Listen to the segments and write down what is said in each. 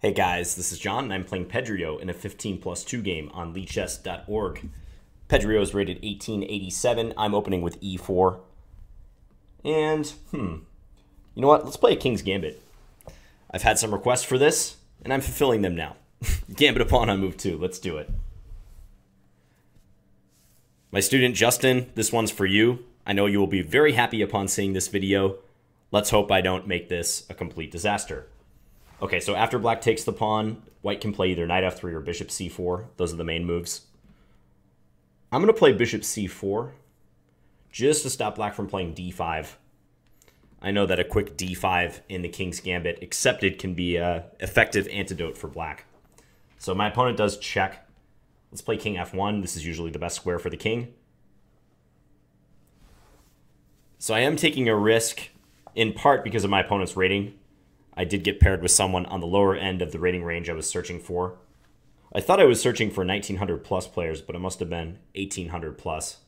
Hey guys, this is John and I'm playing Pedrio in a 15+2 game on lichess.org. Pedrio is rated 1887. I'm opening with e4. And, you know what? Let's play a King's Gambit. I've had some requests for this, and I'm fulfilling them now. Gambit upon on move 2. Let's do it. My student Justin, this one's for you. I know you will be very happy upon seeing this video. Let's hope I don't make this a complete disaster. Okay, so after black takes the pawn, white can play either knight f3 or bishop c4. Those are the main moves. I'm going to play bishop c4 just to stop black from playing d5. I know that a quick d5 in the King's Gambit accepted can be an effective antidote for black. So my opponent does check. Let's play king f1. This is usually the best square for the king. So I am taking a risk in part because of my opponent's rating. I did get paired with someone on the lower end of the rating range I was searching for. I thought I was searching for 1900 plus players, but it must have been 1800 plus.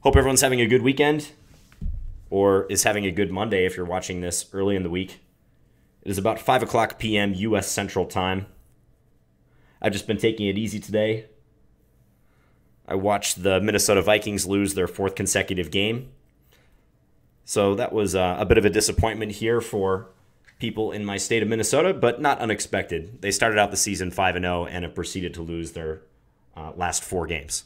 Hope everyone's having a good weekend, or is having a good Monday if you're watching this early in the week. It is about 5:00 p.m. US Central Time. I've just been taking it easy today. I watched the Minnesota Vikings lose their fourth consecutive game. So that was a bit of a disappointment here for people in my state of Minnesota, but not unexpected. They started out the season 5-0 and have proceeded to lose their last four games.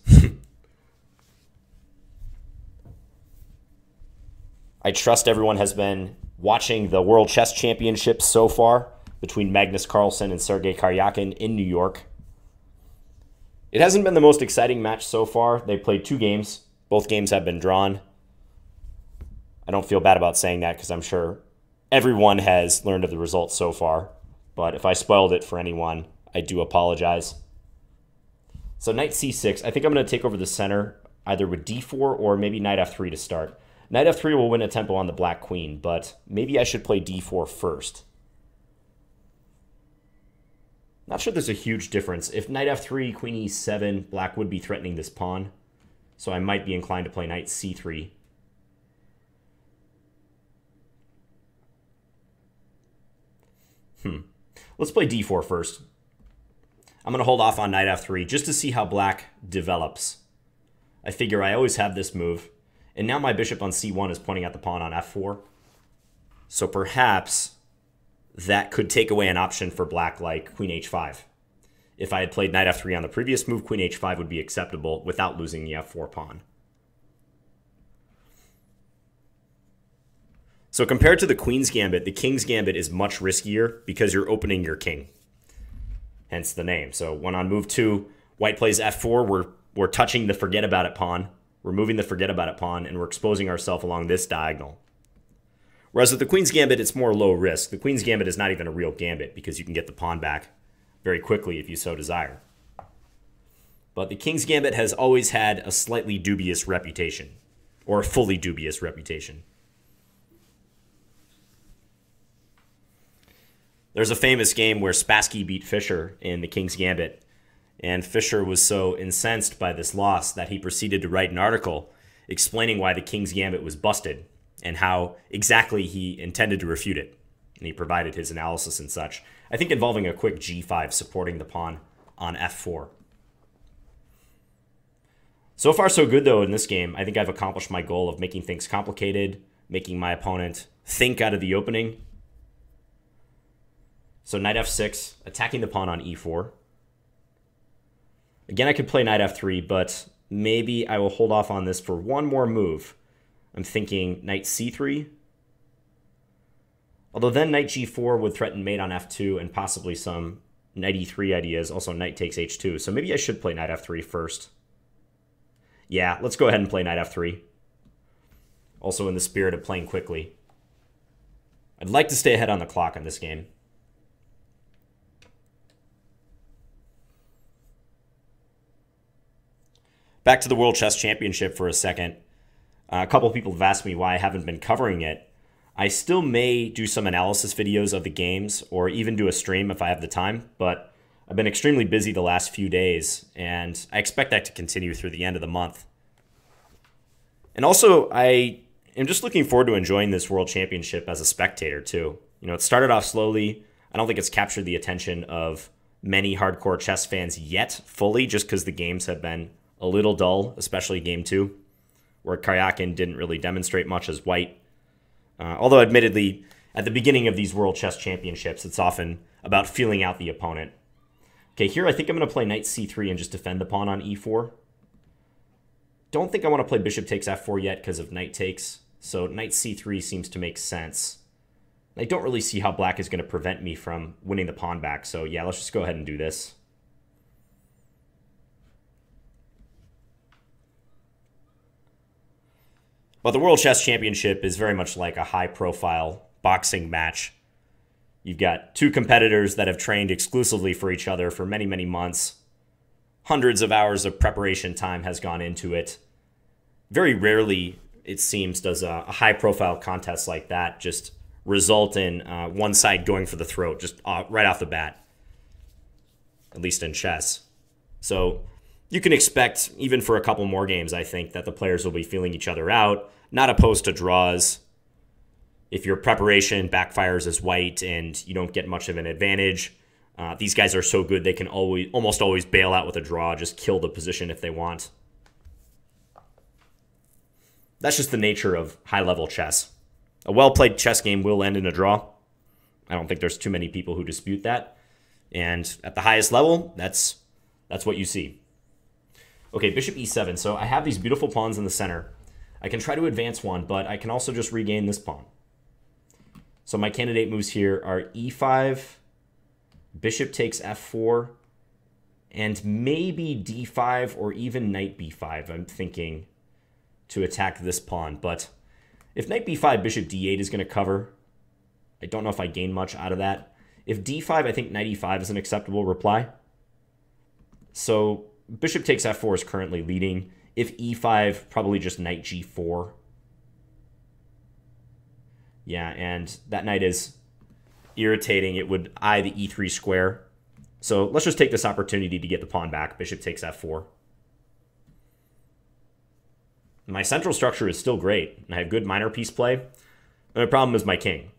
I trust everyone has been watching the World Chess Championships so far between Magnus Carlsen and Sergei Karyakin in New York. It hasn't been the most exciting match so far. They played two games. Both games have been drawn. I don't feel bad about saying that because I'm sure everyone has learned of the results so far. But if I spoiled it for anyone, I do apologize. So knight c6. I think I'm going to take over the center either with d4 or maybe knight f3 to start. Knight f3 will win a tempo on the black queen, but maybe I should play d4 first. Not sure there's a huge difference. If knight f3, queen e7, black would be threatening this pawn. So I might be inclined to play knight c3. Let's play d4 first. I'm going to hold off on knight f3 just to see how black develops. I figure I always have this move. And now my bishop on c1 is pointing out the pawn on f4. So perhaps that could take away an option for black like queen h5. If I had played knight f3 on the previous move, queen h5 would be acceptable without losing the f4 pawn. So compared to the Queen's Gambit, the King's Gambit is much riskier because you're opening your king. Hence the name. So when on move 2, white plays f4, we're touching the forget about it pawn. We're moving the forget about it pawn, and we're exposing ourselves along this diagonal. Whereas with the Queen's Gambit, it's more low risk. The Queen's Gambit is not even a real gambit because you can get the pawn back very quickly if you so desire. But the King's Gambit has always had a slightly dubious reputation, or a fully dubious reputation. There's a famous game where Spassky beat Fischer in the King's Gambit, and Fischer was so incensed by this loss that he proceeded to write an article explaining why the King's Gambit was busted and how exactly he intended to refute it. And he provided his analysis and such, I think involving a quick g5 supporting the pawn on f4. So far so good though in this game. I think I've accomplished my goal of making things complicated, making my opponent think out of the opening. So knight f6, attacking the pawn on e4. Again, I could play knight f3, but maybe I will hold off on this for one more move. I'm thinking knight c3. Although then knight g4 would threaten mate on f2 and possibly some knight e3 ideas. Also, knight takes h2. So maybe I should play knight f3 first. Yeah, let's go ahead and play knight f3. Also in the spirit of playing quickly. I'd like to stay ahead on the clock in this game. Back to the World Chess Championship for a second. A couple of people have asked me why I haven't been covering it. I still may do some analysis videos of the games or even do a stream if I have the time, but I've been extremely busy the last few days, and I expect that to continue through the end of the month. And also, I I'm just looking forward to enjoying this World Championship as a spectator too. You know, it started off slowly. I don't think it's captured the attention of many hardcore chess fans yet fully, just because the games have been a little dull, especially Game 2, where Karyakin didn't really demonstrate much as white. Although admittedly, at the beginning of these World Chess Championships, it's often about feeling out the opponent. Okay, here I think I'm going to play knight c3 and just defend the pawn on e4. Don't think I want to play bishop takes f4 yet because of knight takes, so knight c3 seems to make sense. I don't really see how black is going to prevent me from winning the pawn back, so yeah, let's just go ahead and do this. But the World Chess Championship is very much like a high-profile boxing match. You've got two competitors that have trained exclusively for each other for many, many months. Hundreds of hours of preparation time has gone into it. Very rarely, it seems, does a high-profile contest like that just result in one side going for the throat just right off the bat, at least in chess. So you can expect, even for a couple more games, I think, that the players will be feeling each other out, not opposed to draws. If your preparation backfires as white and you don't get much of an advantage, these guys are so good they can almost always bail out with a draw, just kill the position if they want. That's just the nature of high-level chess. A well-played chess game will end in a draw. I don't think there's too many people who dispute that. And at the highest level, that's what you see. Okay, bishop e7. So I have these beautiful pawns in the center. I can try to advance one, but I can also just regain this pawn. So my candidate moves here are e5, bishop takes f4, and maybe d5 or even knight b5, I'm thinking, to attack this pawn. But if knight b5, bishop d8 is going to cover. I don't know if I gain much out of that. If d5, I think knight e5 is an acceptable reply. So bishop takes f4 is currently leading. If e5, probably just knight g4. Yeah, and that knight is irritating. It would eye the e3 square. So let's just take this opportunity to get the pawn back. Bishop takes f4. My central structure is still great. I have good minor piece play. My problem is my king,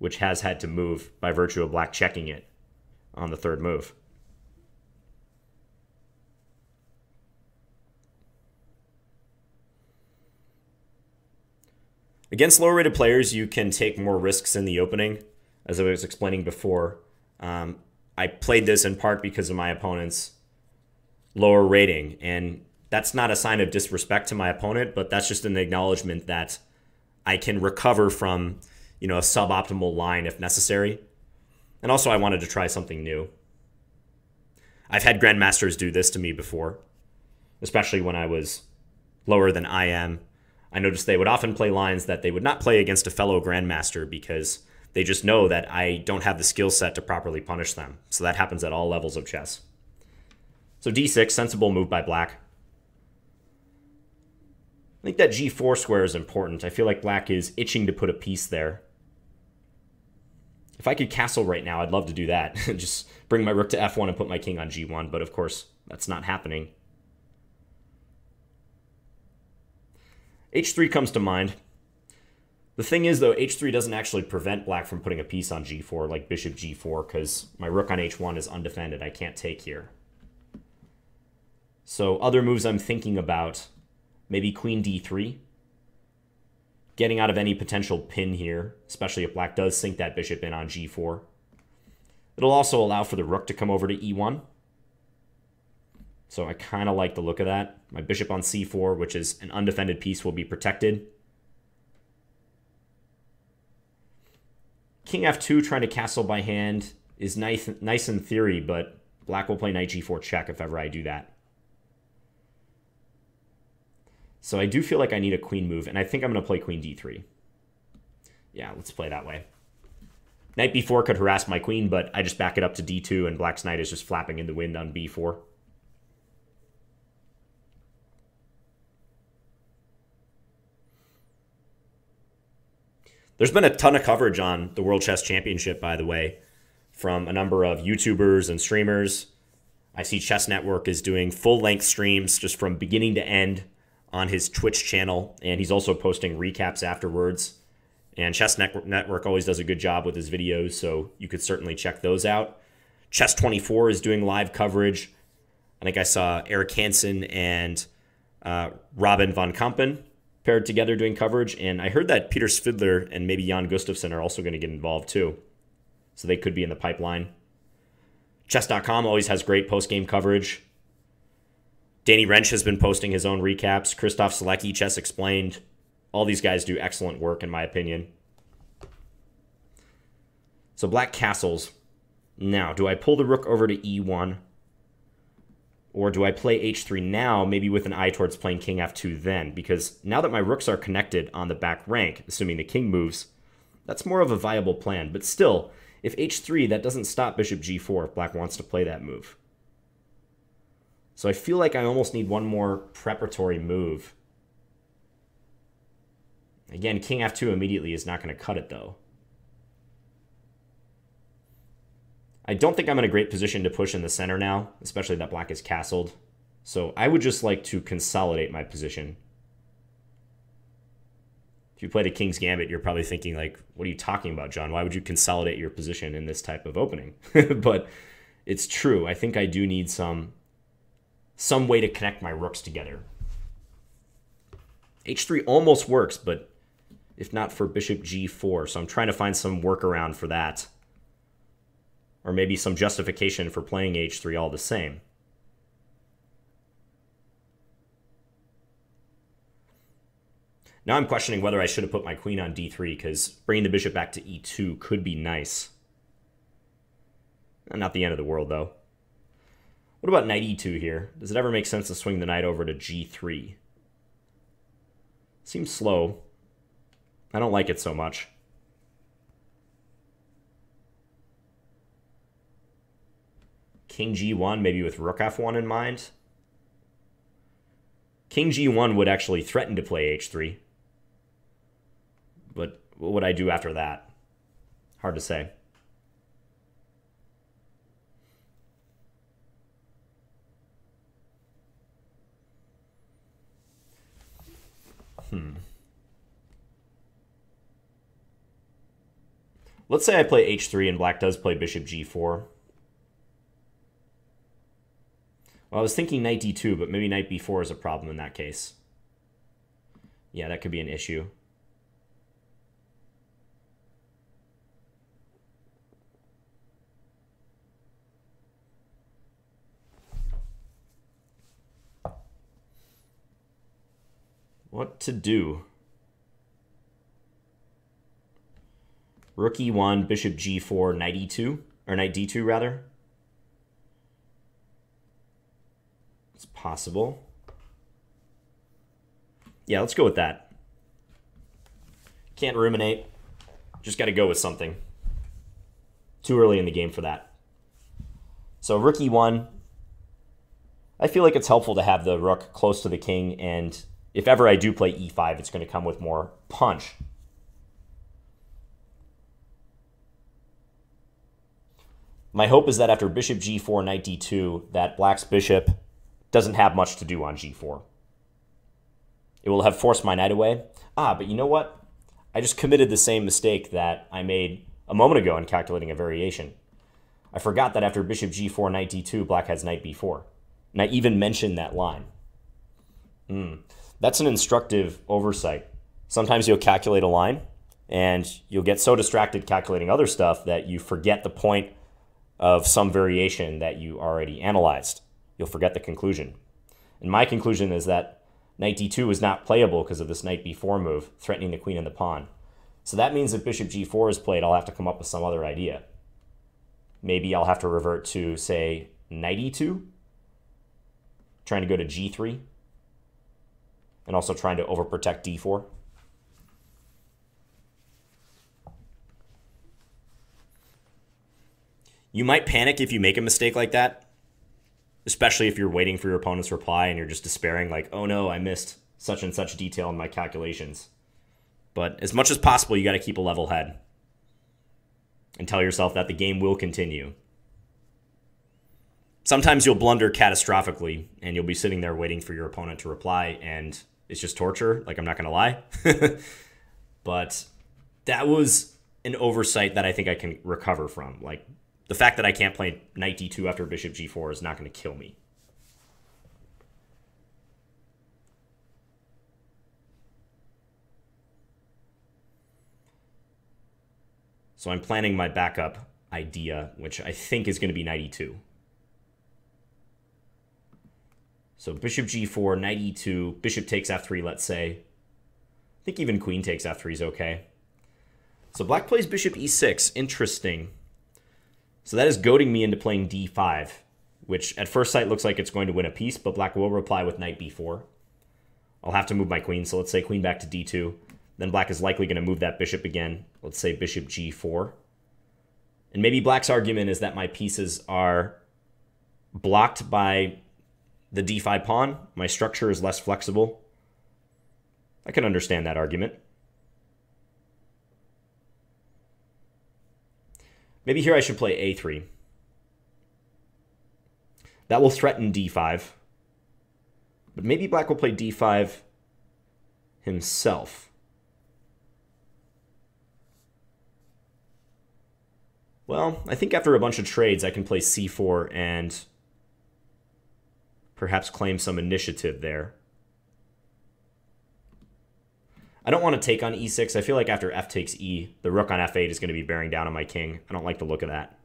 which has had to move by virtue of black checking it on the third move. Against lower rated players, you can take more risks in the opening. As I was explaining before, I played this in part because of my opponent's lower rating, and that's not a sign of disrespect to my opponent, but that's just an acknowledgement that I can recover from, you know, a suboptimal line if necessary. And also I wanted to try something new. I've had grandmasters do this to me before, especially when I was lower than I am. I noticed they would often play lines that they would not play against a fellow grandmaster because they just know that I don't have the skill set to properly punish them. So that happens at all levels of chess. So d6, sensible move by black. I think that g4 square is important. I feel like black is itching to put a piece there. If I could castle right now, I'd love to do that. Just bring my rook to f1 and put my king on g1, but of course, that's not happening. h3 comes to mind. The thing is, though, h3 doesn't actually prevent black from putting a piece on g4, like bishop g4, because my rook on h1 is undefended. I can't take here. So other moves I'm thinking about, maybe queen d3. Getting out of any potential pin here, especially if black does sink that bishop in on g4. It'll also allow for the rook to come over to e1. So I kind of like the look of that. My bishop on c4, which is an undefended piece, will be protected. King f2 trying to castle by hand is nice in theory, but black will play knight g4 check if ever I do that. So I do feel like I need a queen move, and I think I'm going to play queen d3. Yeah, let's play that way. Knight b4 could harass my queen, but I just back it up to d2, and black's knight is just flapping in the wind on b4. There's been a ton of coverage on the World Chess Championship, by the way, from a number of YouTubers and streamers. I see Chess Network is doing full-length streams just from beginning to end on his Twitch channel, and he's also posting recaps afterwards. And Chess Network always does a good job with his videos, so you could certainly check those out. Chess24 is doing live coverage. I think I saw Eric Hansen and Robin van Kampen paired together doing coverage. And I heard that Peter Svidler and maybe Jan Gustafsson are also going to get involved too. So they could be in the pipeline. Chess.com always has great post-game coverage. Danny Wrench has been posting his own recaps. Christoph Selecki, Chess Explained. All these guys do excellent work, in my opinion. So Black castles. Now, do I pull the rook over to e1? Or do I play h3 now, maybe with an eye towards playing king f2 then? Because now that my rooks are connected on the back rank, assuming the king moves, that's more of a viable plan. But still, if h3, that doesn't stop bishop g4 if Black wants to play that move. So I feel like I almost need one more preparatory move. Again, king f2 immediately is not going to cut it, though. I don't think I'm in a great position to push in the center now, especially that Black is castled. So I would just like to consolidate my position. If you played a King's Gambit, you're probably thinking, like, what are you talking about, John? Why would you consolidate your position in this type of opening? But it's true. I think I do need some way to connect my rooks together. h3 almost works, but if not for bishop g4. So I'm trying to find some workaround for that. Or maybe some justification for playing h3 all the same. Now I'm questioning whether I should have put my queen on d3, because bringing the bishop back to e2 could be nice. Not the end of the world, though. What about knight e2 here? Does it ever make sense to swing the knight over to g3? Seems slow. I don't like it so much. King g1, maybe with rook f1 in mind. King g1 would actually threaten to play h3. But what would I do after that? Hard to say. Let's say I play h3 and Black does play bishop g4. Well, I was thinking knight d2, but maybe knight b4 is a problem in that case. Yeah, that could be an issue. What to do? Rook e1, bishop g4, knight e2, or knight d2 rather. It's possible. Yeah, let's go with that. Can't ruminate. Just got to go with something. Too early in the game for that. So rook e1. I feel like it's helpful to have the rook close to the king, and if ever I do play e5, it's going to come with more punch. My hope is that after bishop g4, knight d2, that Black's bishop doesn't have much to do on g4. It will have forced my knight away. But you know what? I just committed the same mistake that I made a moment ago in calculating a variation. I forgot that after bishop g4, knight d2, Black has knight b4. And I even mentioned that line. That's an instructive oversight. Sometimes you'll calculate a line, and you'll get so distracted calculating other stuff that you forget the point of some variation that you already analyzed. You'll forget the conclusion. And my conclusion is that knight d2 is not playable because of this knight b4 move, threatening the queen and the pawn. So that means if bishop g4 is played, I'll have to come up with some other idea. Maybe I'll have to revert to, say, knight e2, trying to go to g3, and also trying to overprotect d4. You might panic if you make a mistake like that. Especially if you're waiting for your opponent's reply and you're just despairing, like, oh no, I missed such and such detail in my calculations. But as much as possible, you got to keep a level head and tell yourself that the game will continue. Sometimes you'll blunder catastrophically and you'll be sitting there waiting for your opponent to reply, and It's just torture. Like, I'm not going to lie. But that was an oversight that I think I can recover from. Like, the fact that I can't play knight d2 after bishop g4 is not going to kill me. So I'm planning my backup idea, which I think is going to be knight e2. So bishop g4, knight e2, bishop takes f3, let's say. I think even queen takes f3 is okay. So black plays bishop e6. Interesting. So that is goading me into playing d5, which at first sight looks like it's going to win a piece, but black will reply with knight b4. I'll have to move my queen, so let's say queen back to d2. Then black is likely going to move that bishop again. Let's say bishop g4. And maybe black's argument is that my pieces are blocked by the d5 pawn, my structure is less flexible. I can understand that argument. Maybe here I should play a3. That will threaten d5. But maybe black will play d5 himself. Well, I think after a bunch of trades, I can play c4 and perhaps claim some initiative there. I don't want to take on e6. I feel like after f takes e, the rook on f8 is going to be bearing down on my king. I don't like the look of that.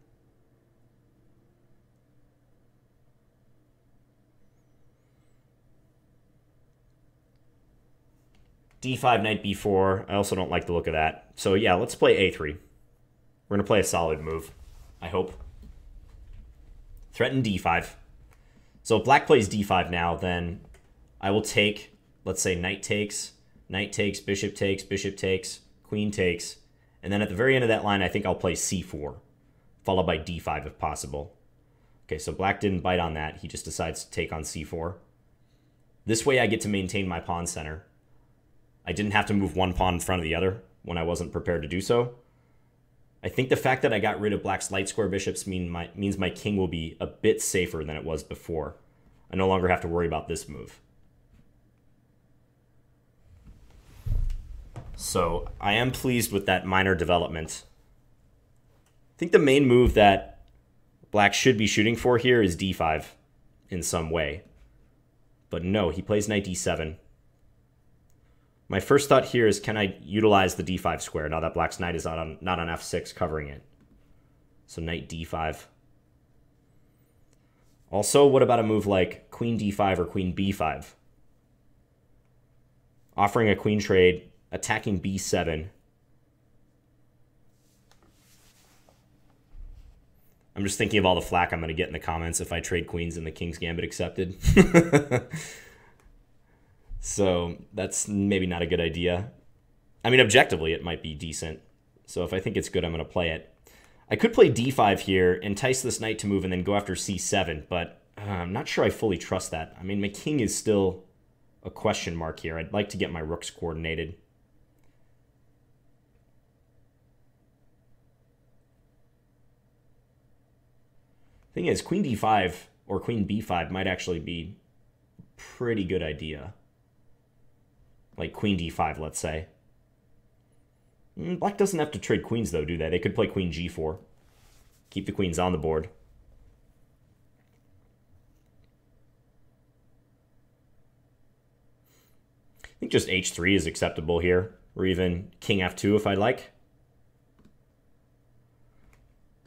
d5, knight b4. I also don't like the look of that. So yeah, let's play a3. We're going to play a solid move, I hope. Threaten d5. So if black plays d5 now, then I will take, let's say, knight takes, bishop takes, queen takes. And then at the very end of that line, I think I'll play c4, followed by d5 if possible. Okay, so black didn't bite on that. He just decides to take on c4. This way I get to maintain my pawn center. I didn't have to move one pawn in front of the other when I wasn't prepared to do so. I think the fact that I got rid of black's light square bishops means my king will be a bit safer than it was before. I no longer have to worry about this move. So I am pleased with that minor development. I think the main move that black should be shooting for here is d5 in some way. But no, he plays knight d7. My first thought here is, can I utilize the d5 square now that black's knight is not on f6 covering it? So knight d5. Also, what about a move like queen d5 or queen b5? Offering a queen trade, attacking b7. I'm just thinking of all the flack I'm going to get in the comments if I trade queens and the King's Gambit accepted. So that's maybe not a good idea. I mean, objectively, it might be decent. So if I think it's good, I'm going to play it. I could play d5 here, entice this knight to move, and then go after c7, but I'm not sure I fully trust that. I mean, my king is still a question mark here. I'd like to get my rooks coordinated. Thing is, queen d5 or queen b5 might actually be a pretty good idea. Like queen d5, let's say. Black doesn't have to trade queens, though, do they? They could play queen g4. Keep the queens on the board. I think just h3 is acceptable here, or even king f2 if I like.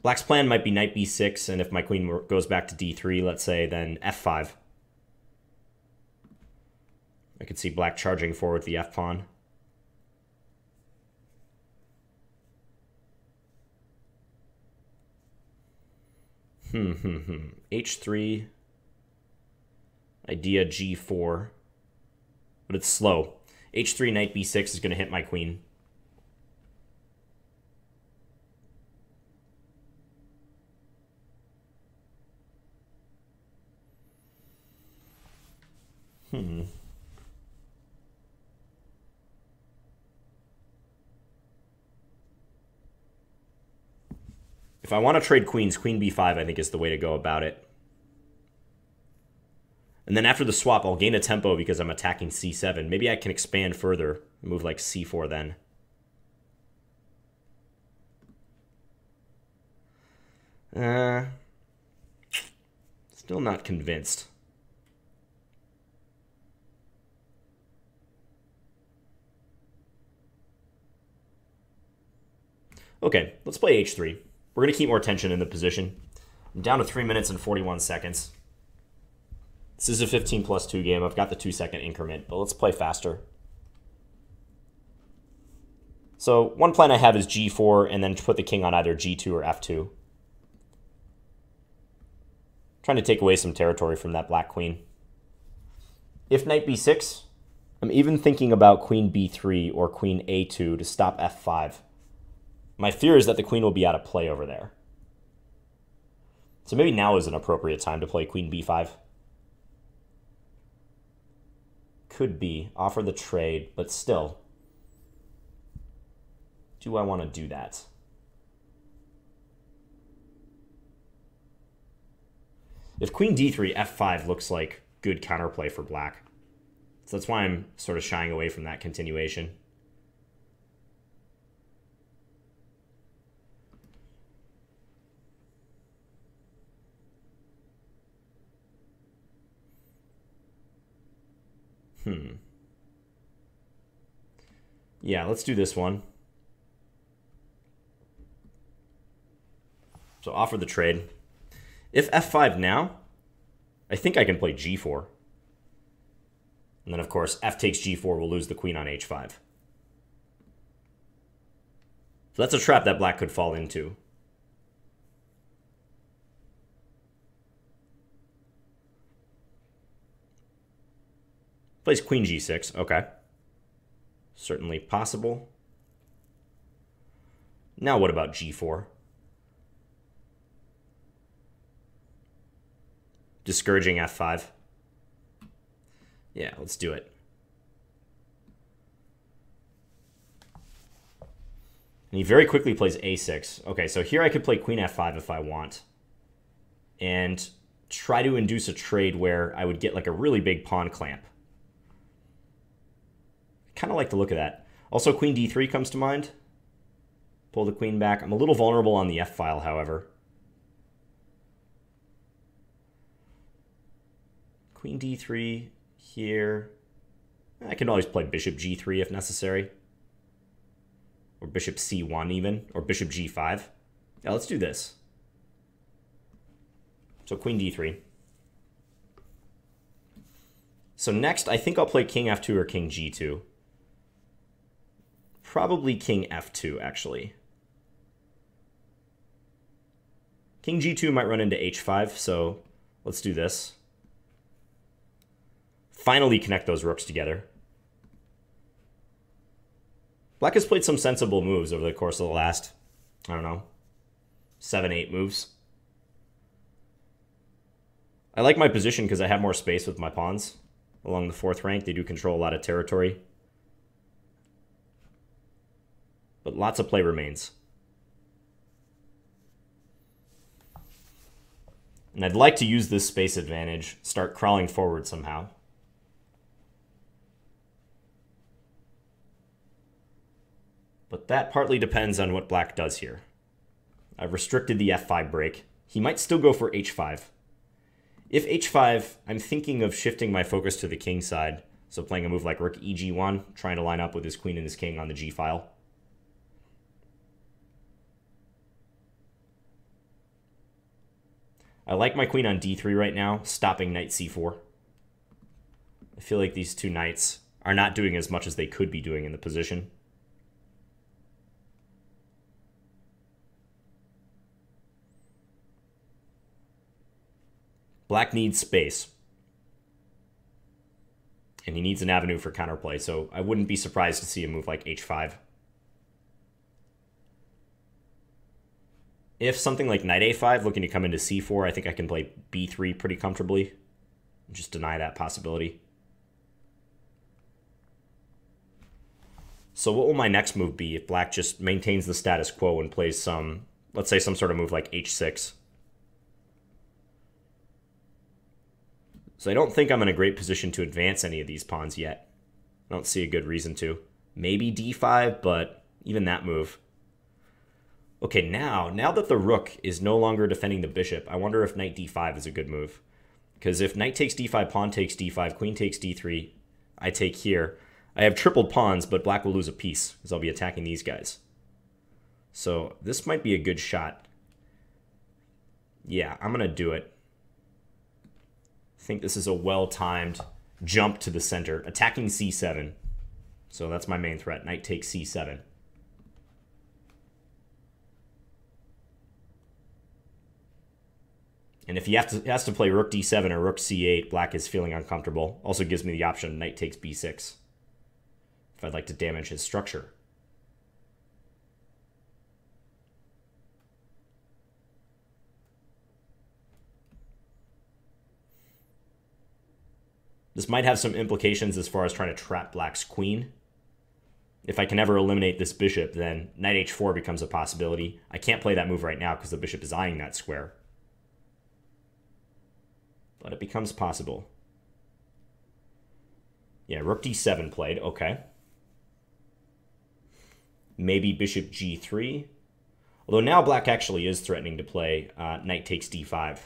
Black's plan might be knight b6, and if my queen goes back to d3, let's say, then f5. I could see black charging forward the f-pawn. h3, idea g4, but it's slow. h3, knight b6 is going to hit my queen. If I want to trade queens, queen b5, I think, is the way to go about it. And then after the swap, I'll gain a tempo because I'm attacking c7. Maybe I can expand further, move like c4 then. Still not convinced. Okay, let's play h3. We're going to keep more tension in the position. I'm down to 3 minutes and 41 seconds. This is a 15+2 game. I've got the 2-second increment, but let's play faster. So one plan I have is g4 and then put the king on either g2 or f2. Trying to take away some territory from that black queen. If knight b6, I'm even thinking about queen b3 or queen a2 to stop f5. My fear is that the queen will be out of play over there. So maybe now is an appropriate time to play queen b5. Could be. Offer the trade, but still. Do I want to do that? If queen d3, f5 looks like good counterplay for black. So that's why I'm sort of shying away from that continuation. Yeah, let's do this one. So offer the trade. If f5 now, I think I can play g4. And then, of course, f takes g4 will lose the queen on h5. So that's a trap that black could fall into. Plays queen g6, okay. Certainly possible. Now what about g4? Discouraging f5. Yeah, let's do it. And he very quickly plays a6. Okay, so here I could play queen f5 if I want. And try to induce a trade where I would get like a really big pawn clamp. Kind of like the look of that. Also, queen d3 comes to mind. Pull the queen back. I'm a little vulnerable on the f-file, however. Queen d3 here. I can always play bishop g3 if necessary. Or bishop c1 even. Or bishop g5. Yeah, let's do this. So queen d3. So next, I think I'll play king f2 or king g2. Probably king f2, actually. King g2 might run into h5, so let's do this. Finally connect those rooks together. Black has played some sensible moves over the course of the last, I don't know, 7-8 moves. I like my position because I have more space with my pawns. Along the 4th rank, they do control a lot of territory. But lots of play remains. And I'd like to use this space advantage, start crawling forward somehow. But that partly depends on what black does here. I've restricted the f5 break. He might still go for h5. If h5, I'm thinking of shifting my focus to the king side, so playing a move like rook eg1, trying to line up with his queen and his king on the g-file. I like my queen on d3 right now, stopping knight c4. I feel like these two knights are not doing as much as they could be doing in the position. Black needs space. And he needs an avenue for counterplay, so I wouldn't be surprised to see a move like h5. If something like knight a5 looking to come into c4, I think I can play b3 pretty comfortably. Just deny that possibility. So what will my next move be if black just maintains the status quo and plays some, let's say some sort of move like h6? So I don't think I'm in a great position to advance any of these pawns yet. I don't see a good reason to. Maybe d5, but even that move. Okay, now that the rook is no longer defending the bishop, I wonder if knight d5 is a good move. Because if knight takes d5, pawn takes d5, queen takes d3, I take here. I have tripled pawns, but black will lose a piece, because I'll be attacking these guys. So this might be a good shot. Yeah, I'm going to do it. I think this is a well-timed jump to the center, attacking c7. So that's my main threat, knight takes c7. And if he has to play rook d7 or rook c8, black is feeling uncomfortable. Also gives me the option knight takes b6 if I'd like to damage his structure. This might have some implications as far as trying to trap black's queen. If I can ever eliminate this bishop, then knight h4 becomes a possibility. I can't play that move right now because the bishop is eyeing that square. But it becomes possible. Yeah, rook d7 played, okay. Maybe bishop g3. Although now black actually is threatening to play knight takes d5.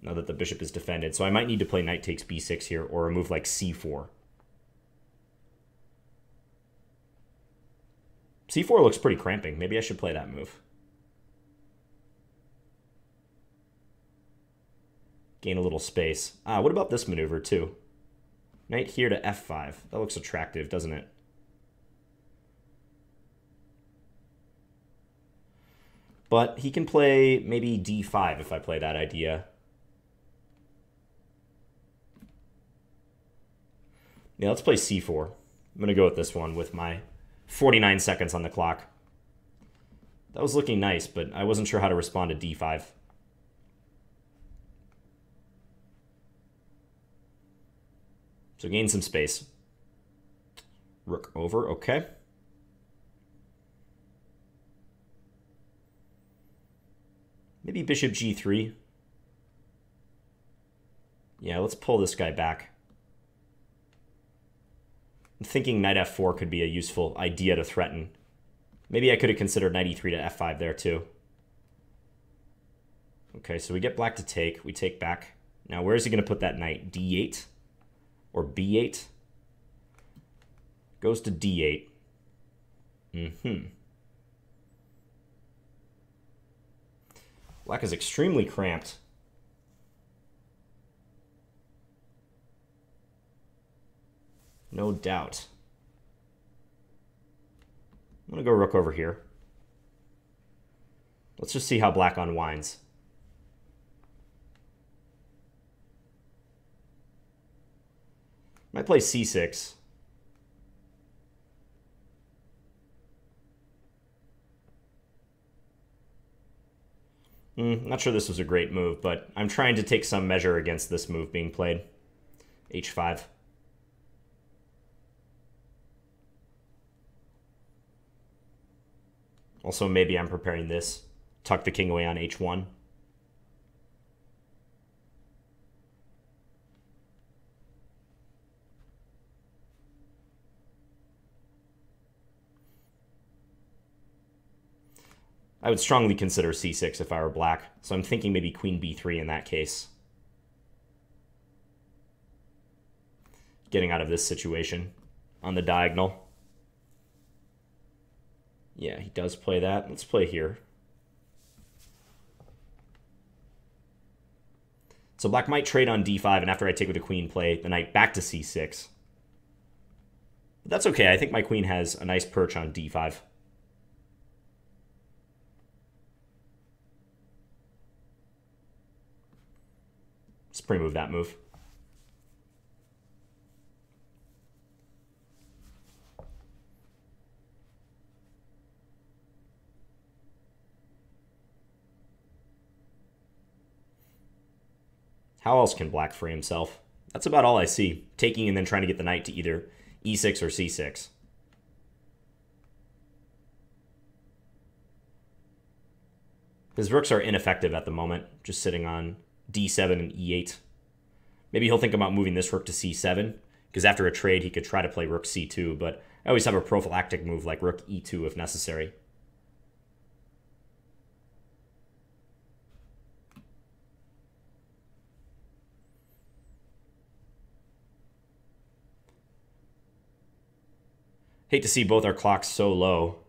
Now that the bishop is defended. So I might need to play knight takes b6 here, or a move like c4. c4 looks pretty cramping. Maybe I should play that move. Gain a little space. Ah, what about this maneuver, too? Knight here to f5. That looks attractive, doesn't it? But he can play maybe d5 if I play that idea. Yeah, let's play c4. I'm going to go with this one with my 49 seconds on the clock. That was looking nice, but I wasn't sure how to respond to d5. So gain some space. Rook over, okay. Maybe bishop g3. Yeah, let's pull this guy back. I'm thinking knight f4 could be a useful idea to threaten. Maybe I could have considered knight e3 to f5 there too. Okay, so we get black to take. We take back. Now where is he going to put that knight? d8? Or b8? Goes to d8. Black is extremely cramped. No doubt. I'm going to go rook over here. Let's just see how black unwinds. Might play c6. Not sure this was a great move, but I'm trying to take some measure against this move being played. h5. Also, maybe I'm preparing this. Tuck the king away on h1. I would strongly consider c6 if I were black, so I'm thinking maybe queen b3 in that case. Getting out of this situation on the diagonal. Yeah, he does play that. Let's play here. So black might trade on d5, and after I take with the queen, play the knight back to c6. But that's okay. I think my queen has a nice perch on d5. Let's pre-move that move. How else can black free himself? That's about all I see. Taking and then trying to get the knight to either e6 or c6. His rooks are ineffective at the moment, just sitting on d7 and e8. Maybe he'll think about moving this rook to c7, because after a trade, he could try to play rook c2, but I always have a prophylactic move like rook e2 if necessary. Hate to see both our clocks so low.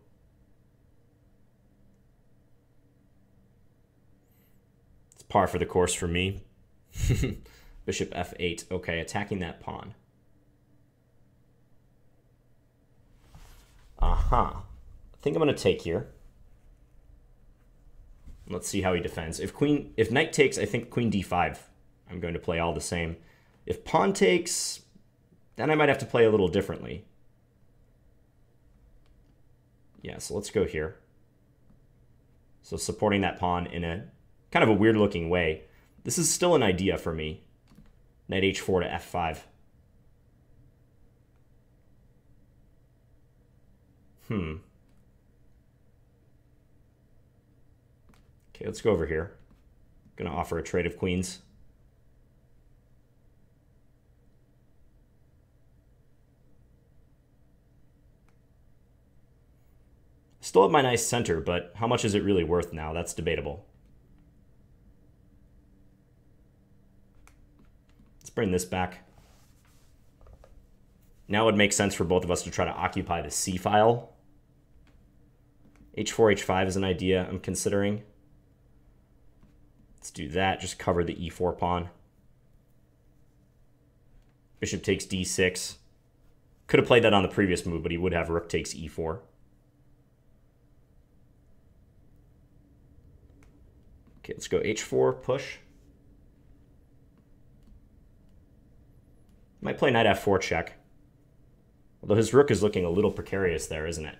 It's par for the course for me. Bishop f8. Okay, attacking that pawn. Aha. I think I'm going to take here. Let's see how he defends. If knight takes, I think queen d5. I'm going to play all the same. If pawn takes, then I might have to play a little differently. Yeah, so let's go here. So supporting that pawn in a kind of a weird looking way. This is still an idea for me. Knight h4 to f5. Okay, let's go over here. Gonna offer a trade of queens. Still have my nice center, but how much is it really worth now? That's debatable. Let's bring this back. Now it would make sense for both of us to try to occupy the C file. H4, H5 is an idea I'm considering. Let's do that, just cover the E4 pawn. Bishop takes D6. Could have played that on the previous move, but he would have rook takes E4. Okay, let's go h4, push. Might play knight f4 check. Although his rook is looking a little precarious there, isn't it?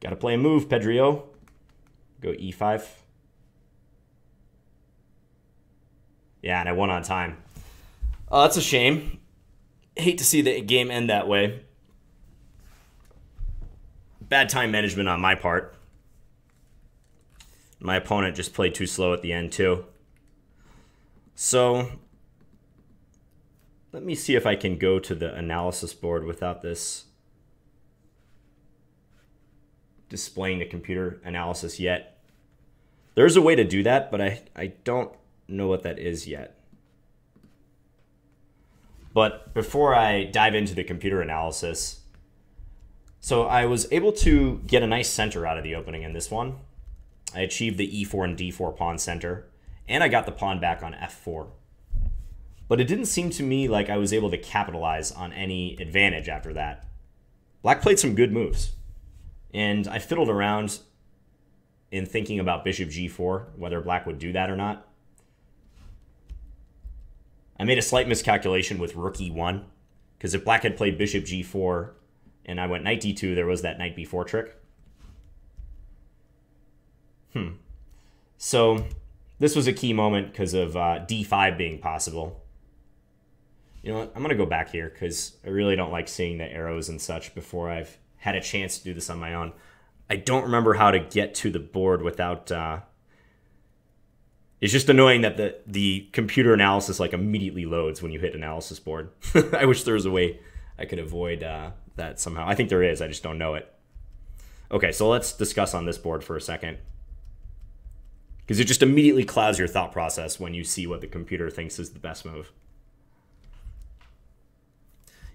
Gotta play a move, Pedrillo. Go e5. Yeah, and I won on time. Oh, that's a shame. Hate to see the game end that way. Bad time management on my part. My opponent just played too slow at the end too. So let me see if I can go to the analysis board without this displaying the computer analysis yet. There's a way to do that, but I don't know what that is yet. But before I dive into the computer analysis, so I was able to get a nice center out of the opening in this one. I achieved the e4 and d4 pawn center, and I got the pawn back on f4. But it didn't seem to me like I was able to capitalize on any advantage after that. Black played some good moves, and I fiddled around in thinking about bishop g4, whether Black would do that or not. I made a slight miscalculation with rook e1, because if Black had played bishop g4, and I went knight d2, there was that knight b4 trick. So this was a key moment because of d5 being possible. You know what? I'm going to go back here because I really don't like seeing the arrows and such before I've had a chance to do this on my own. I don't remember how to get to the board without... It's just annoying that the computer analysis like immediately loads when you hit analysis board. I wish there was a way I could avoid... that somehow. I think there is, I just don't know it. Okay, so let's discuss on this board for a second. Because it just immediately clouds your thought process when you see what the computer thinks is the best move.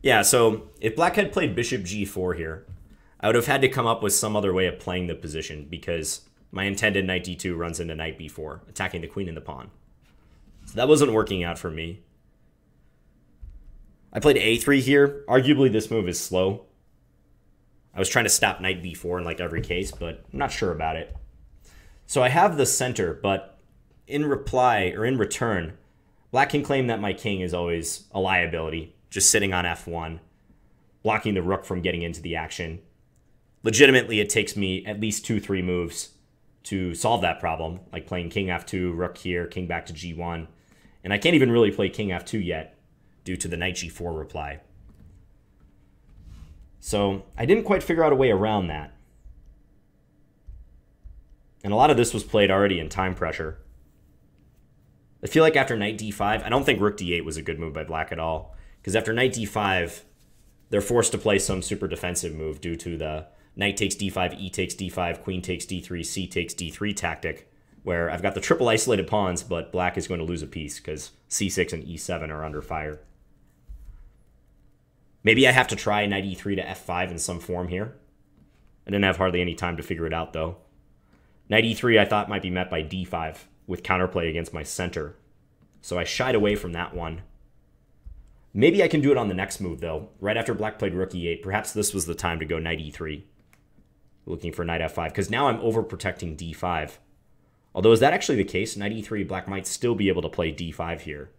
Yeah, so if Black had played bishop g4 here, I would have had to come up with some other way of playing the position because my intended knight d2 runs into knight b4, attacking the queen and the pawn. So that wasn't working out for me. I played a3 here. Arguably, this move is slow. I was trying to stop knight b4 in like every case, but I'm not sure about it. So I have the center, but in reply or in return, Black can claim that my king is always a liability, just sitting on f1, blocking the rook from getting into the action. Legitimately, it takes me at least 2-3 moves to solve that problem, like playing king f2, rook here, king back to g1. And I can't even really play king f2 yet, due to the knight g4 reply. So I didn't quite figure out a way around that. And a lot of this was played already in time pressure. I feel like after knight d5, I don't think rook d8 was a good move by black at all, because after knight d5, they're forced to play some super defensive move due to the knight takes d5, e takes d5, queen takes d3, c takes d3 tactic, where I've got the triple isolated pawns, but black is going to lose a piece because c6 and e7 are under fire. Maybe I have to try knight e3 to f5 in some form here. I didn't have hardly any time to figure it out, though. Knight e3 I thought might be met by d5 with counterplay against my center, so I shied away from that one. Maybe I can do it on the next move, though. Right after black played rook e8, perhaps this was the time to go knight e3, looking for knight f5, because now I'm overprotecting d5. Although, is that actually the case? Knight e3, black might still be able to play d5 here,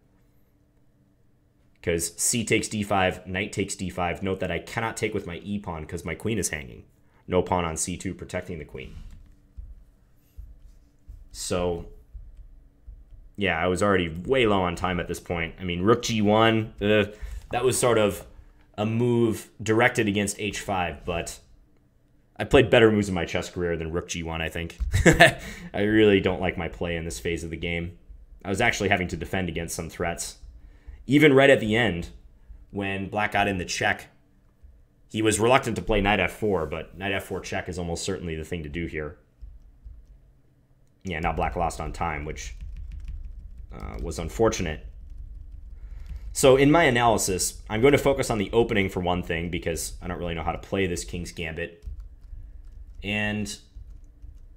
because c takes d5, knight takes d5. Note that I cannot take with my e pawn because my queen is hanging. No pawn on c2 protecting the queen. So, yeah, I was already way low on time at this point. I mean, rook g1, that was sort of a move directed against h5, but I played better moves in my chess career than rook g1, I think. I really don't like my play in this phase of the game. I was actually having to defend against some threats. Even right at the end, when black got in the check, he was reluctant to play knight f4, but knight f4 check is almost certainly the thing to do here. Yeah, now black lost on time, which was unfortunate. So in my analysis, I'm going to focus on the opening for one thing, because I don't really know how to play this King's Gambit. And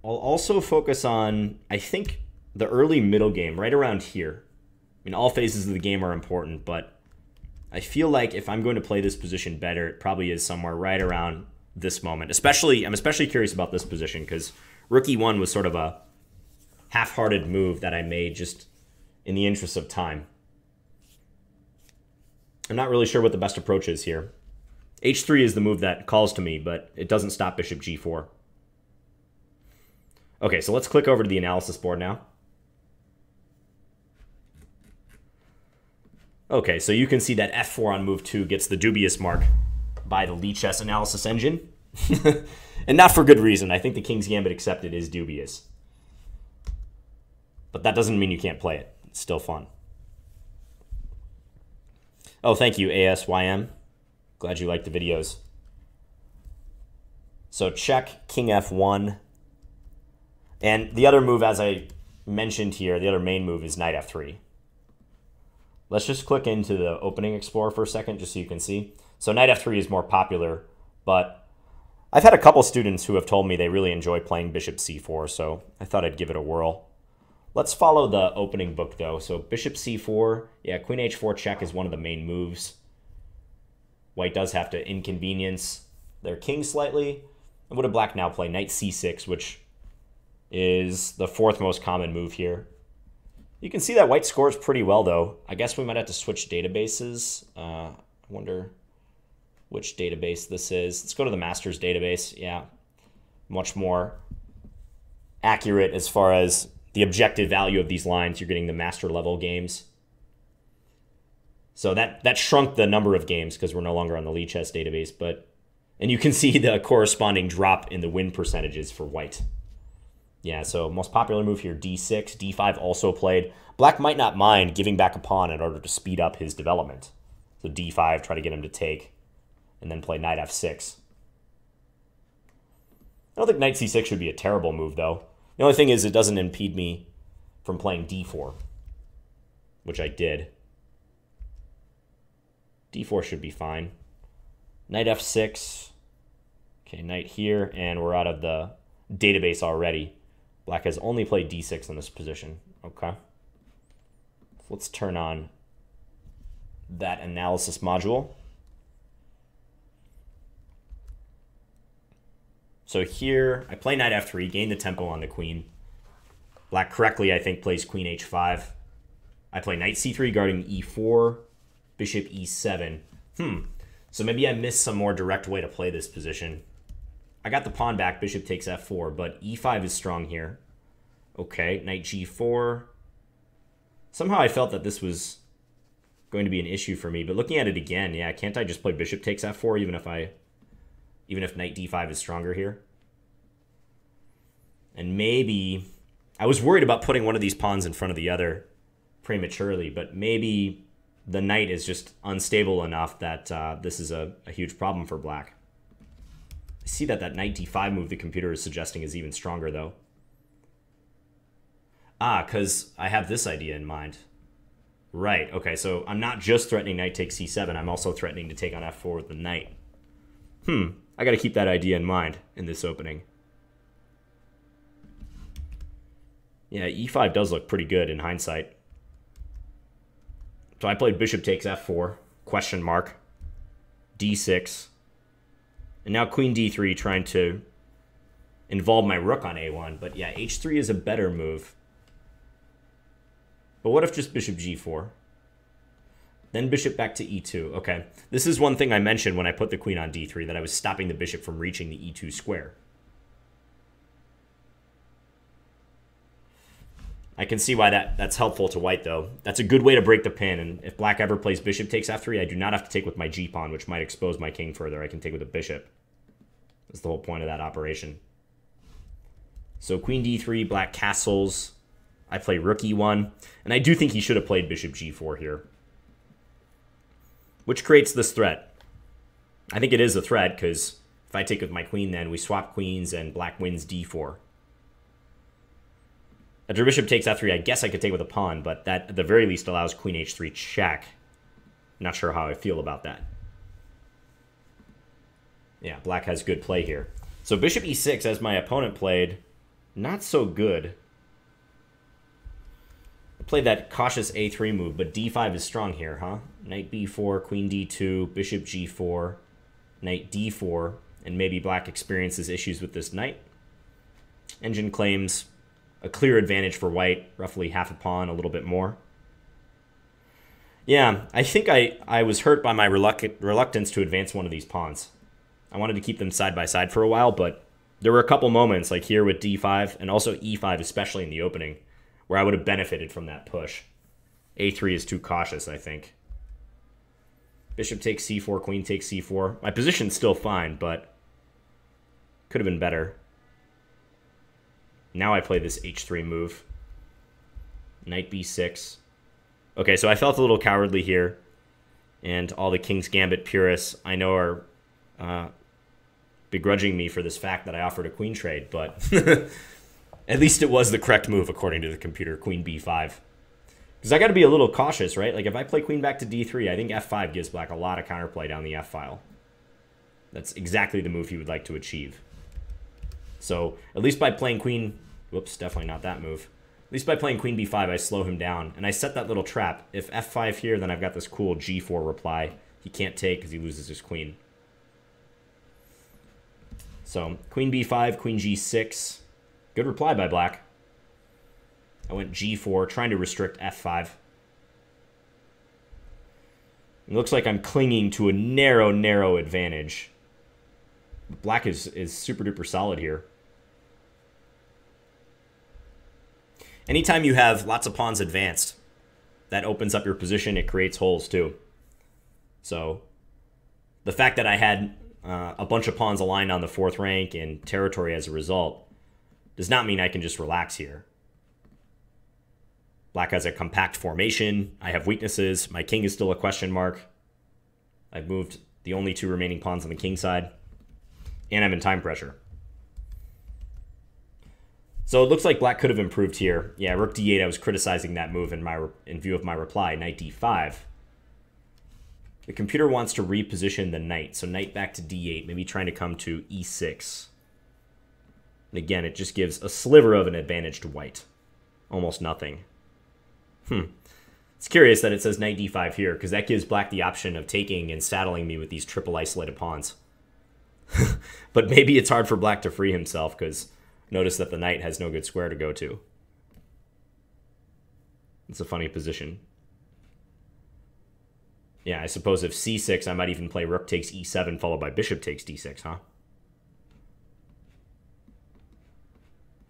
I'll also focus on, I think, the early middle game, right around here. I mean, all phases of the game are important, but I feel like if I'm going to play this position better, it probably is somewhere right around this moment. I'm especially curious about this position, because rook e1 was sort of a half-hearted move that I made just in the interest of time. I'm not really sure what the best approach is here. h3 is the move that calls to me, but it doesn't stop bishop g4. Okay, so let's click over to the analysis board now. Okay, so you can see that f4 on move 2 gets the dubious mark by the lichess analysis engine. And not for good reason. I think the King's Gambit accepted is dubious. But that doesn't mean you can't play it. It's still fun. Oh, thank you, ASYM. Glad you liked the videos. So check, king f1. And the other move, as I mentioned here, the other main move is knight f3. Let's just click into the opening explorer for a second just so you can see. So knight f3 is more popular, but I've had a couple students who have told me they really enjoy playing bishop c4, so I thought I'd give it a whirl. Let's follow the opening book, though. So bishop c4, yeah, queen h4 check is one of the main moves. White does have to inconvenience their king slightly. And what did black now play? Knight c6, which is the fourth most common move here. You can see that white scores pretty well, though. I guess we might have to switch databases. I wonder which database this is. Let's go to the master's database. Yeah, much more accurate as far as the objective value of these lines. You're getting the master level games. So that shrunk the number of games because we're no longer on the Lichess database, and you can see the corresponding drop in the win percentages for white. Yeah, so most popular move here, d6, d5 also played. Black might not mind giving back a pawn in order to speed up his development. So d5, try to get him to take, and then play knight f6. I don't think knight c6 should be a terrible move, though. The only thing is it doesn't impede me from playing d4, which I did. d4 should be fine. Knight f6. Okay, knight here, and we're out of the database already. Black has only played d6 in this position. Okay. So let's turn on that analysis module. So here, I play knight f3, gain the tempo on the queen. Black correctly, I think, plays queen h5. I play knight c3, guarding e4, bishop e7. So maybe I missed some more direct way to play this position. I got the pawn back, bishop takes f4, but e5 is strong here. Okay, knight g4. Somehow I felt that this was going to be an issue for me, but looking at it again, yeah, can't I just play bishop takes f4 even if knight d5 is stronger here? And maybe, I was worried about putting one of these pawns in front of the other prematurely, but maybe the knight is just unstable enough that this is a huge problem for black. I see that that knight d5 move the computer is suggesting is even stronger, though. Ah, because I have this idea in mind. Right, okay, so I'm not just threatening knight takes c7, I'm also threatening to take on f4 with the knight. I gotta keep that idea in mind in this opening. Yeah, e5 does look pretty good in hindsight. So I played bishop takes f4, question mark, d6. And now queen d3 trying to involve my rook on a1. But yeah, h3 is a better move. But what if just bishop g4? Then bishop back to e2. Okay, this is one thing I mentioned when I put the queen on d3, that I was stopping the bishop from reaching the e2 square. I can see why that's helpful to white, though. That's a good way to break the pin, and if black ever plays bishop takes f3, I do not have to take with my g-pawn, which might expose my king further. I can take with a bishop. That's the whole point of that operation. So queen d3, black castles. I play rook e1, and I do think he should have played bishop g4 here, which creates this threat. I think it is a threat, because if I take with my queen, then we swap queens, and black wins d4. After bishop takes f3, I guess I could take with a pawn, but that at the very least allows queen h3 check. Not sure how I feel about that. Yeah, black has good play here. So bishop e6, as my opponent played, not so good. I played that cautious a3 move, but d5 is strong here, huh? Knight b4, queen d2, bishop g4, knight d4, and maybe black experiences issues with this knight. Engine claims a clear advantage for white, roughly half a pawn, a little bit more. Yeah, I think I was hurt by my reluctance to advance one of these pawns. I wanted to keep them side by side for a while, but there were a couple moments, like here with d5, and also e5, especially in the opening, where I would have benefited from that push. a3 is too cautious, I think. Bishop takes c4, queen takes c4. My position's still fine, but could have been better. Now I play this h3 move. Knight b6. Okay, so I felt a little cowardly here. And all the King's Gambit purists I know are begrudging me for this fact that I offered a queen trade, but at least it was the correct move according to the computer, queen b5. Because I got to be a little cautious, right? Like if I play queen back to d3, I think f5 gives black a lot of counterplay down the f-file. That's exactly the move you would like to achieve. So at least by playing queen, whoops, definitely not that move. At least by playing queen b5, I slow him down, and I set that little trap. If f5 here, then I've got this cool g4 reply. He can't take because he loses his queen. So queen b5, queen g6. Good reply by black. I went g4, trying to restrict f5. It looks like I'm clinging to a narrow, narrow advantage. Black is super duper solid here. Anytime you have lots of pawns advanced, that opens up your position. It creates holes too. So the fact that I had a bunch of pawns aligned on the fourth rank and territory as a result does not mean I can just relax here. Black has a compact formation. I have weaknesses. My king is still a question mark. I've moved the only two remaining pawns on the king side. And I'm in time pressure. So it looks like black could have improved here. Yeah, rook d8, I was criticizing that move in view of my reply, knight d5. The computer wants to reposition the knight, so knight back to d8, maybe trying to come to e6. And again, it just gives a sliver of an advantage to white. Almost nothing. It's curious that it says knight d5 here, because that gives black the option of taking and saddling me with these triple isolated pawns. But maybe it's hard for black to free himself, because notice that the knight has no good square to go to. It's a funny position. Yeah, I suppose if c6, I might even play rook takes e7 followed by bishop takes d6, huh?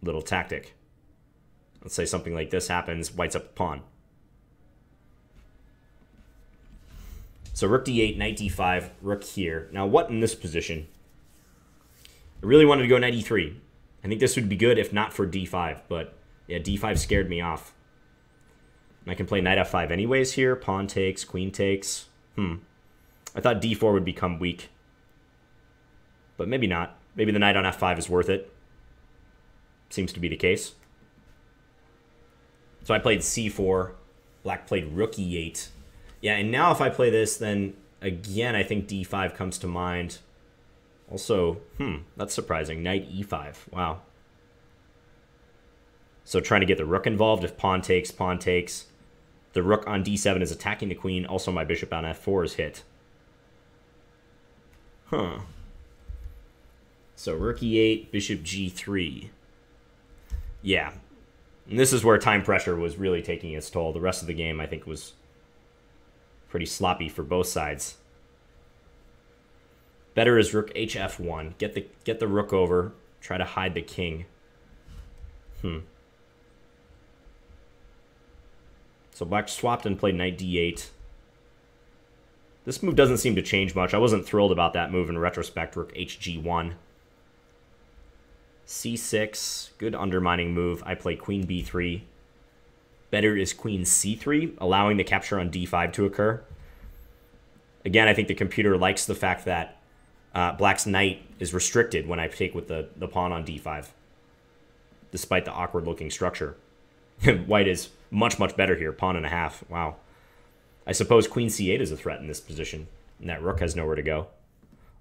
Little tactic. Let's say something like this happens, white's up a pawn. So rook d8, knight d5, rook here. Now what in this position? I really wanted to go knight e3. I think this would be good if not for d5, but yeah, d5 scared me off. And I can play knight f5 anyways here. Pawn takes, queen takes. I thought d4 would become weak. But maybe not. Maybe the knight on f5 is worth it. Seems to be the case. So I played c4. Black played rook e8. Yeah, and now if I play this, then again, I think d5 comes to mind. Also, that's surprising. Knight e5. Wow. So trying to get the rook involved. If pawn takes, pawn takes. The rook on d7 is attacking the queen. Also, my bishop on f4 is hit. So rook e8, bishop g3. Yeah. And this is where time pressure was really taking its toll. The rest of the game, I think, was pretty sloppy for both sides. Better is rook hf1. Get the rook over. Try to hide the king. So black swapped and played knight d8. This move doesn't seem to change much. I wasn't thrilled about that move in retrospect. Rook hg1. c6. Good undermining move. I play queen b3. Better is queen c3, allowing the capture on d5 to occur. Again, I think the computer likes the fact that black's knight is restricted when I take with the pawn on d5, despite the awkward-looking structure. White is much, much better here. Pawn and a half. Wow. I suppose queen c8 is a threat in this position, and that rook has nowhere to go.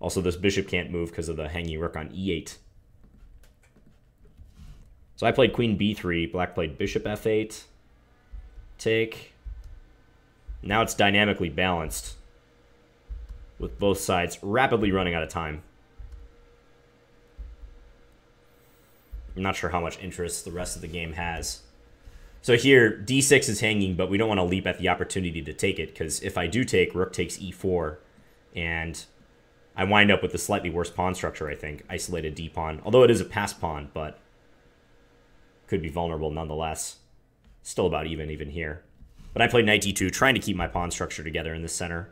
Also, this bishop can't move because of the hanging rook on e8. So I played queen b3. Black played bishop f8. Take. Now it's dynamically balanced, with both sides rapidly running out of time. I'm not sure how much interest the rest of the game has. So here, d6 is hanging, but we don't want to leap at the opportunity to take it, because if I do take, rook takes e4, and I wind up with a slightly worse pawn structure, I think. Isolated d-pawn, although it is a passed pawn, but could be vulnerable nonetheless. Still about even here. But I played knight d2, trying to keep my pawn structure together in the center.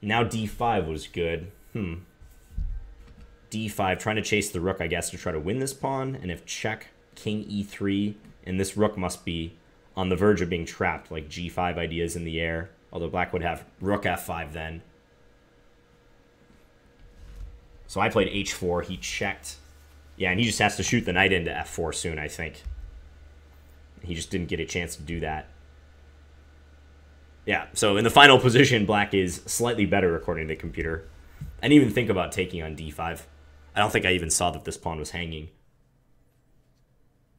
Now d5 was good. d5, trying to chase the rook, I guess, to try to win this pawn. And if check, king e3, and this rook must be on the verge of being trapped, like g5 ideas in the air. Although black would have rook f5 then. So I played h4, he checked. Yeah, and he just has to shoot the knight into f4 soon, I think. He just didn't get a chance to do that. Yeah, so in the final position, black is slightly better according to the computer. I didn't even think about taking on d5. I don't think I even saw that this pawn was hanging.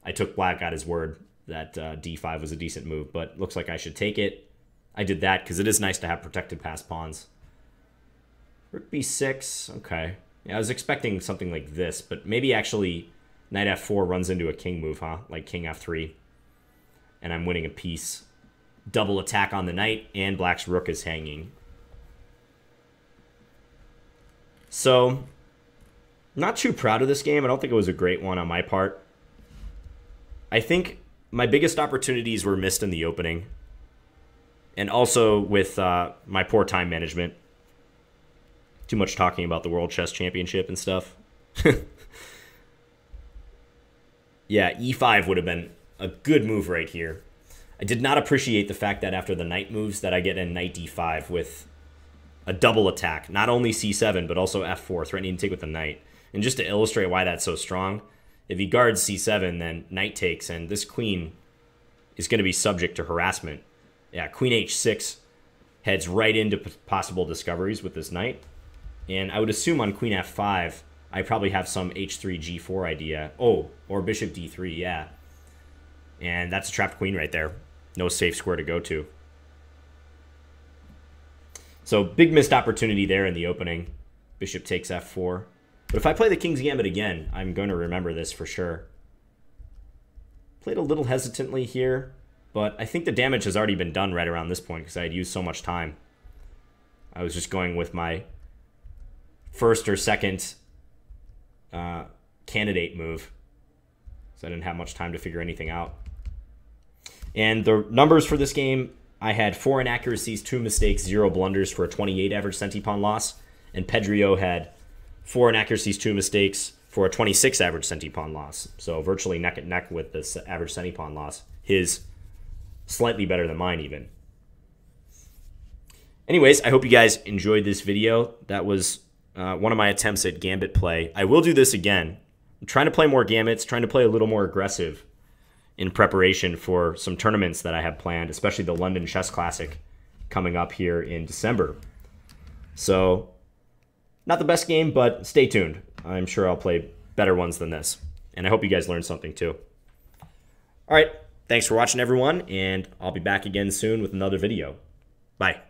I took black at his word that d5 was a decent move, but looks like I should take it. I did that because it is nice to have protected past pawns. Rook b6, okay. Yeah, I was expecting something like this, but maybe actually knight f4 runs into a king move, huh? Like king f3, and I'm winning a piece. Double attack on the knight, and black's rook is hanging. So, not too proud of this game. I don't think it was a great one on my part. I think my biggest opportunities were missed in the opening, and also with my poor time management. Too much talking about the World Chess Championship and stuff. Yeah, e5 would have been a good move right here. I did not appreciate the fact that after the knight moves that I get in knight d5 with a double attack. Not only c7, but also f4, threatening to take with the knight. And just to illustrate why that's so strong, if he guards c7, then knight takes, and this queen is going to be subject to harassment. Yeah, queen h6 heads right into possible discoveries with this knight. And I would assume on queen f5, I probably have some h3, g4 idea. Oh, or bishop d3, yeah. And that's a trapped queen right there. No safe square to go to. So big missed opportunity there in the opening. Bishop takes f4. But if I play the King's Gambit again, I'm going to remember this for sure. Played a little hesitantly here, but I think the damage has already been done right around this point because I had used so much time. I was just going with my first or second candidate move. So I didn't have much time to figure anything out. And the numbers for this game, I had 4 inaccuracies, 2 mistakes, 0 blunders for a 28 average centipawn loss. And Pedrio had 4 inaccuracies, 2 mistakes for a 26 average centipawn loss. So virtually neck and neck with this average centipawn loss. His slightly better than mine even. Anyways, I hope you guys enjoyed this video. That was one of my attempts at gambit play. I will do this again. I'm trying to play more gambits, trying to play a little more aggressive in preparation for some tournaments that I have planned, especially the London Chess Classic coming up here in December. So, not the best game, but stay tuned. I'm sure I'll play better ones than this. And I hope you guys learned something too. All right, thanks for watching everyone, and I'll be back again soon with another video. Bye.